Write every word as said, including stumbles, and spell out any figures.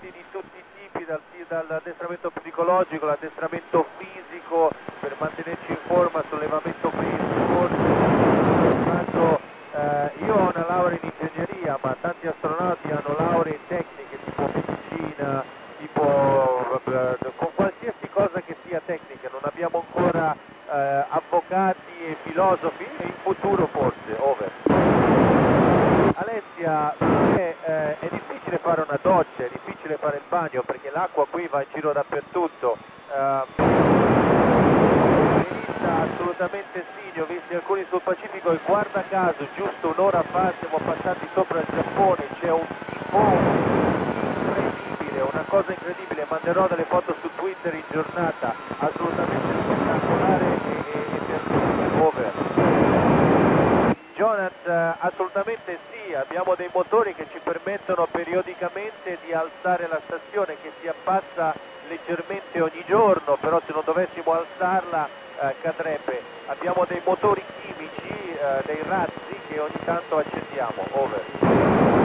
addestrati di tutti i tipi, dal, dall'addestramento psicologico all'addestramento fisico per mantenerci in forma, sollevamento peso, forza. Eh, io ho una laurea in ingegneria, ma tanti astronauti hanno lauree tecniche tipo medicina, tipo con qualsiasi cosa che sia tecnica. Non abbiamo ancora eh, avvocati e filosofi, e in futuro forse, over. Alessia, Eh, è difficile fare una doccia, è difficile fare il bagno perché l'acqua qui va in giro dappertutto. Eh, assolutamente sì, ne ho visti alcuni sul Pacifico e guarda caso giusto un'ora fa siamo passati sopra il Giappone, c'è un tifone incredibile, una cosa incredibile, manderò delle foto su Twitter in giornata, assolutamente spettacolare e, e, e per over. Jonathan, assolutamente sì. Abbiamo dei motori che ci permettono periodicamente di alzare la stazione, che si abbassa leggermente ogni giorno, però se non dovessimo alzarla eh, cadrebbe. Abbiamo dei motori chimici, eh, dei razzi che ogni tanto accendiamo, over.